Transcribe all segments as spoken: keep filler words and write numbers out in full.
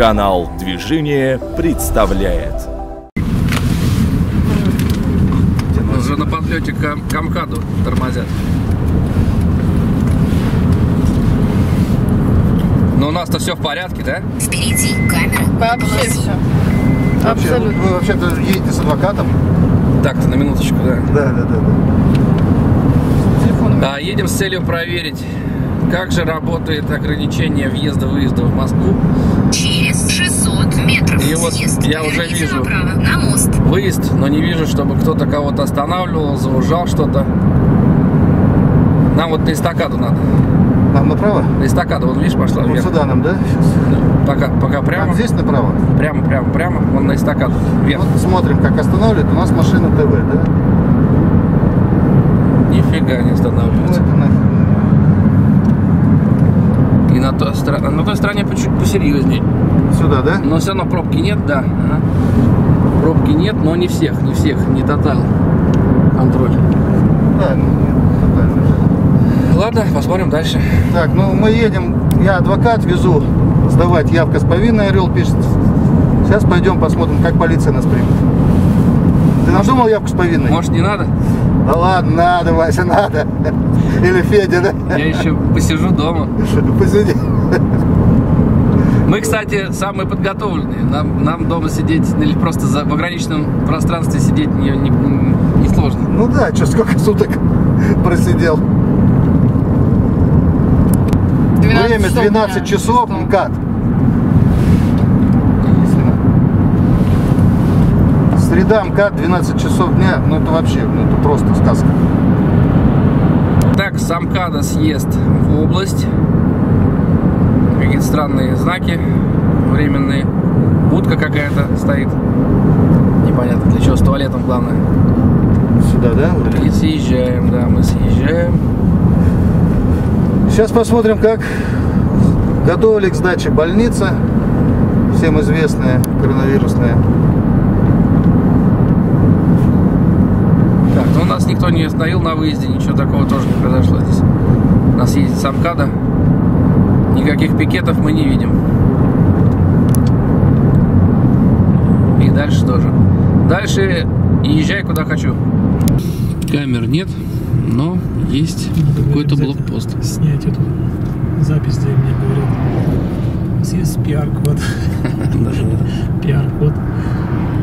Канал «Движение» представляет. Уже на подлете к Камкаду тормозят. Но у нас-то все в порядке, да? Впереди камера. Вообще все. Абсолютно. Вы вообще-то едете с адвокатом? Так-то, на минуточку, да? Да, да, да. Да, телефон, да, едем с целью проверить, как же работает ограничение въезда-выезда в Москву. Через шестьсот метров. И вот я уже вижу на мост. Выезд, но не вижу, чтобы кто-то кого-то останавливал, заужал что-то. Нам вот на эстакаду надо. Нам направо? На эстакаду, вот видишь, пошла вверх. Вот сюда нам, да? Пока, пока прямо. Нам здесь направо? Прямо, прямо, прямо. Вон на эстакаду, вверх. Вот смотрим, как останавливает. У нас машина ТВ, да? Нифига не останавливается. И на той стороне, на той стороне чуть посерьезнее. Сюда, да? Но все равно пробки нет, да. Ага. Пробки нет, но не всех, не всех, не тотал контроль. Да, ну, нет, ладно, посмотрим дальше. Так, ну мы едем, я адвокат везу сдавать явка с повинной, Орел пишет. Сейчас пойдем посмотрим, как полиция нас примет. Ты надумал явку с повинной? Может, не надо? Да ладно, надо, Вася, надо. Или Федя, да? Я еще посижу дома. Посиди. Мы, кстати, самые подготовленные. Нам, нам дома сидеть, или просто за, в ограниченном пространстве сидеть не, не, не сложно. Ну да, что, сколько суток просидел. Время двенадцать часов, МКАД. Среда, МКАД, двенадцать часов дня. Ну это вообще, ну это просто сказка. Так, с МКАДа съезд в область. Какие-то странные знаки временные. Будка какая-то стоит. Непонятно для чего, с туалетом главное. Сюда, да? И съезжаем, да, мы съезжаем. Сейчас посмотрим, как готовили к сдаче больница. Всем известная, коронавирусная. Так, ну нас никто не остановил на выезде, ничего такого тоже не произошло здесь. У нас ездит с МКАДа. Никаких пикетов мы не видим. И дальше тоже. Дальше езжай куда хочу. Камер нет, но есть какой-то блокпост. Снять эту запись, где мне говорят. Здесь пи ар код. пи ар код.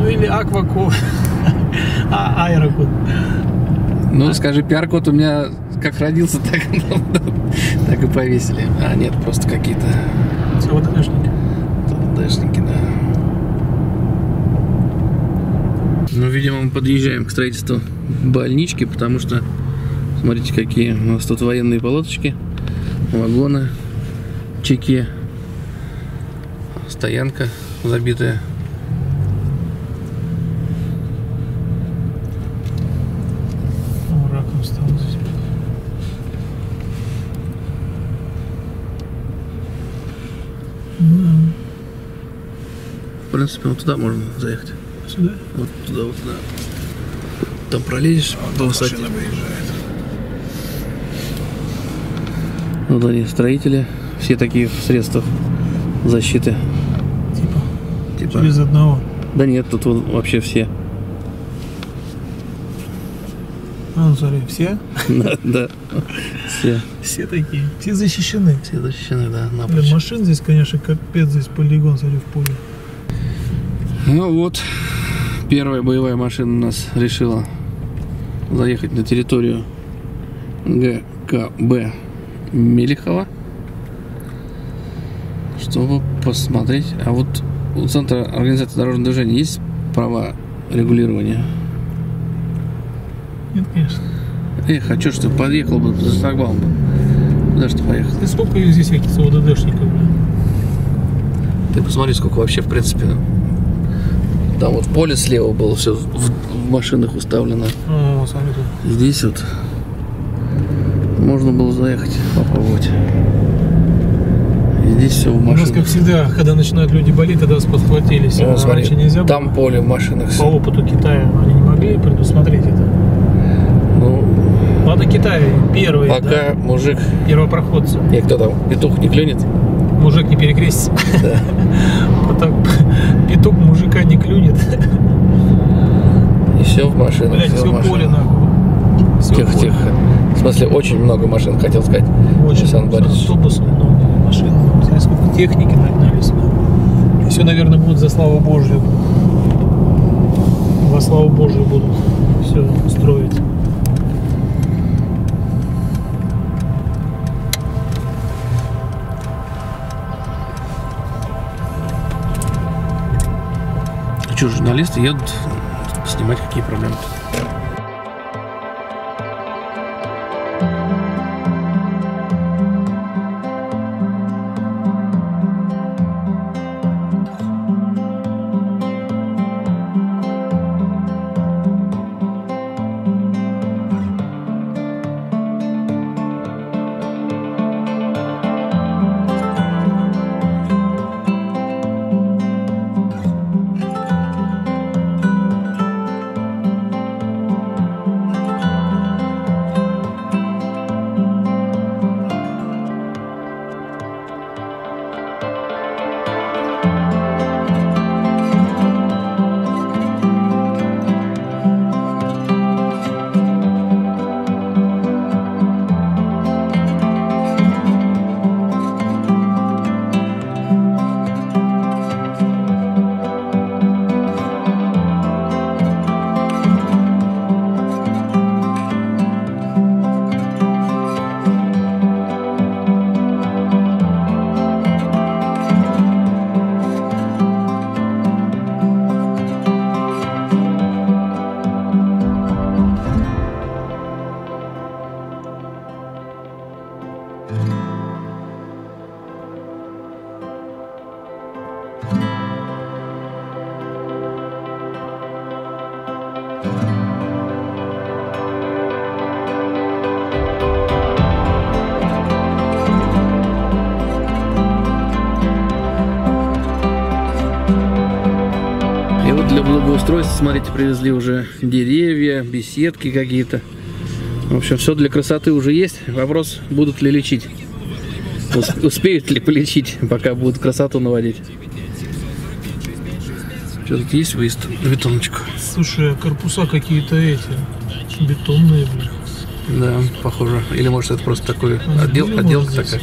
Ну или аквакод. А, аэрокод. Ну, скажи, пи ар код у меня как родился, так, так и повесили. А, нет, просто какие-то... ЦОДДшники. ЦОДДшники, да. Ну, видимо, мы подъезжаем к строительству больнички, потому что, смотрите, какие у нас тут военные палаточки, вагоны, чеки, стоянка забитая. В принципе, вот туда можно заехать. Сюда? Вот туда, вот туда. Там пролезешь по высоте. Вот они, строители. Все такие в средствах защиты. Типа? Типа. Через одного? Да нет, тут вообще все. А, ну, смотри, все? Да, да. Все. Все такие. Все защищены. Все защищены, да, напрочь. Машин здесь, конечно, капец, здесь полигон, смотри, в поле. Ну вот, первая боевая машина у нас решила заехать на территорию гэ ка бэ Мелихова, чтобы посмотреть. А вот у Центра организации дорожного движения есть права регулирования? Нет, конечно. Эх, а что ж ты подъехал бы за шлагбаум? Куда ж ты поехал? Ты сколько здесь всяких ЦОДДшников? Ты посмотри, сколько вообще, в принципе... Там вот поле слева было, все в машинах уставлено. О, здесь вот можно было заехать, попробовать. И здесь все в машинах. У нас, как всегда, когда начинают люди болеть, тогда спохватились. Ну, смотри, нельзя там было. Поле в машинах. По опыту Китая они не могли предусмотреть это. Ну, ладно, Китай первый. Пока, да, мужик. Первопроходцы. И кто там, петух не клюнет? мужик не перекрестится. Петух мужика не клюнет. И все в машину. Блять, все поле нахуй. Тихо, тихо. В смысле, очень много машин, хотел сказать. Очень много. Автобусов много, машин. Сколько техники нагнались. Все, наверное, будет за славу Божью. Во славу Божью будут все строить. Что, журналисты едут снимать, какие проблемы-то? Устройство, смотрите, привезли уже деревья, беседки какие-то. В общем, все для красоты уже есть. Вопрос, будут ли лечить. Успеют ли полечить, пока будут красоту наводить. Что тут есть выезд на бетоночку? Слушай, корпуса какие-то эти, бетонные, блин. Да, похоже. Или может это просто такой отдел, отделка такая.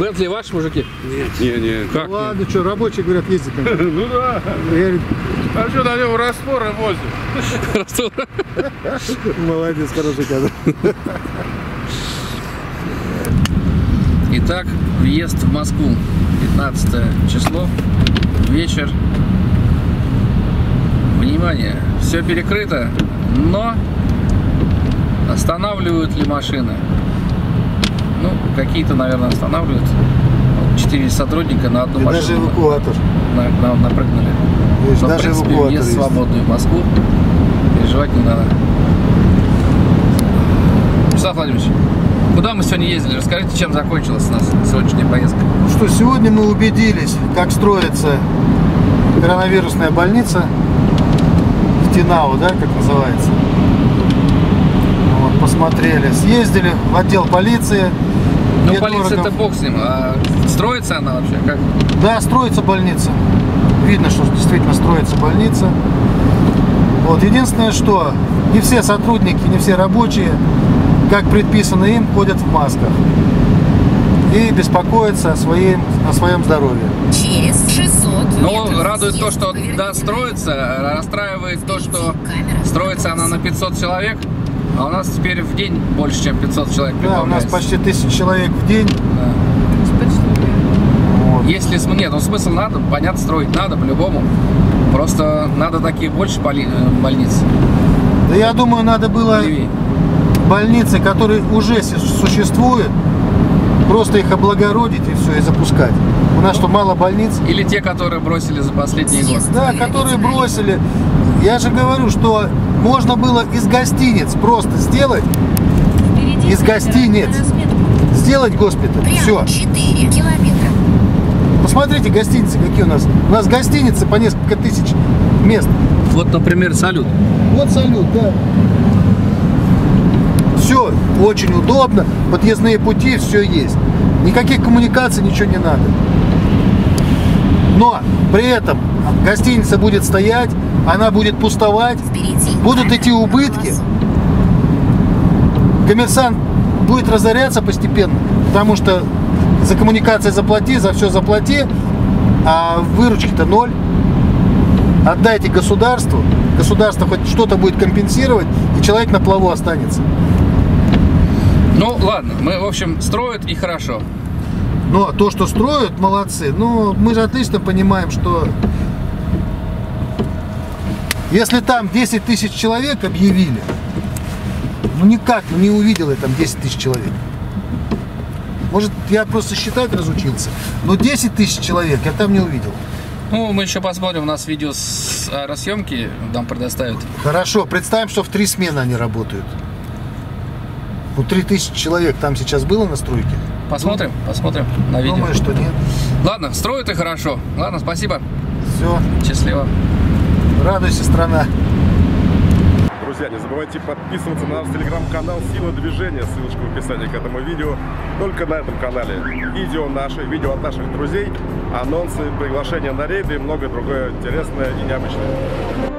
Бентли ваши, мужики? Нет, нет, нет. Как? Ну ладно, что, рабочие, говорят, ездят. Ну да. А что на нем растворы возят? Растворы? Молодец, хороший кадр. Итак, въезд в Москву. пятнадцатое число. Вечер. Внимание, все перекрыто, но останавливают ли машины? Ну, какие-то, наверное, останавливают. Четыре сотрудника на одну и машину. Даже эвакуатор. На, на, на, напрыгнули. Но, даже в принципе, въезд в свободную Москву. Переживать не надо. Вячеслав Владимирович, куда мы сегодня ездили? Расскажите, чем закончилась у нас сегодняшняя поездка? Ну что, сегодня мы убедились, как строится коронавирусная больница в Тенау, да, как называется. Вот, посмотрели, съездили в отдел полиции. Ну, полиция это бог с ним. А строится она вообще? Как? Да, строится больница. Видно, что действительно строится больница. Вот. Единственное, что не все сотрудники, не все рабочие, как предписано им, ходят в масках и беспокоятся о своем, о своем здоровье. Через шестьсот метров. Ну, радует то, что да, строится, расстраивает то, что строится она на пятьсот человек. А у нас теперь в день больше, чем пятьсот человек. Да, у нас почти тысяча человек в день. Да. Вот. Если нет, ну смысл надо, понятно, строить надо по-любому. Просто надо такие больше боли, больниц. Да я думаю, надо было Леви. больницы, которые уже существуют, просто их облагородить и все, и запускать. У нас что, мало больниц? Или те, которые бросили за последние годы? Да, которые бросили. Я же говорю, что можно было из гостиниц просто сделать, из гостиниц сделать госпиталь, все. Посмотрите гостиницы, какие у нас. У нас гостиницы по несколько тысяч мест. Вот, например, салют. Вот салют, да. Все очень удобно, подъездные пути, все есть. Никаких коммуникаций, ничего не надо. Но при этом гостиница будет стоять, она будет пустовать, будут идти убытки. Коммерсант будет разоряться постепенно, потому что за коммуникации заплати, за все заплати, а выручки-то ноль. Отдайте государству, государство хоть что-то будет компенсировать, и человек на плаву останется. Ну ладно, мы, в общем, строят и хорошо. Но то, что строят, молодцы. Но мы же отлично понимаем, что если там десять тысяч человек объявили, ну никак не увидел я там десять тысяч человек. Может, я просто считать разучился, но десять тысяч человек я там не увидел. Ну, мы еще посмотрим, у нас видео с аэросъемки нам предоставят. Хорошо, представим, что в три смены они работают. Ну, три тысячи человек там сейчас было на стройке? Посмотрим, посмотрим на видео. Думаю, что нет. Ладно, строят и хорошо. Ладно, спасибо. Все. Счастливо. Радуйся, страна. Друзья, не забывайте подписываться на наш телеграм-канал «Сила движения». Ссылочка в описании к этому видео. Только на этом канале видео наши, видео от наших друзей, анонсы, приглашения на рейды и многое другое интересное и необычное.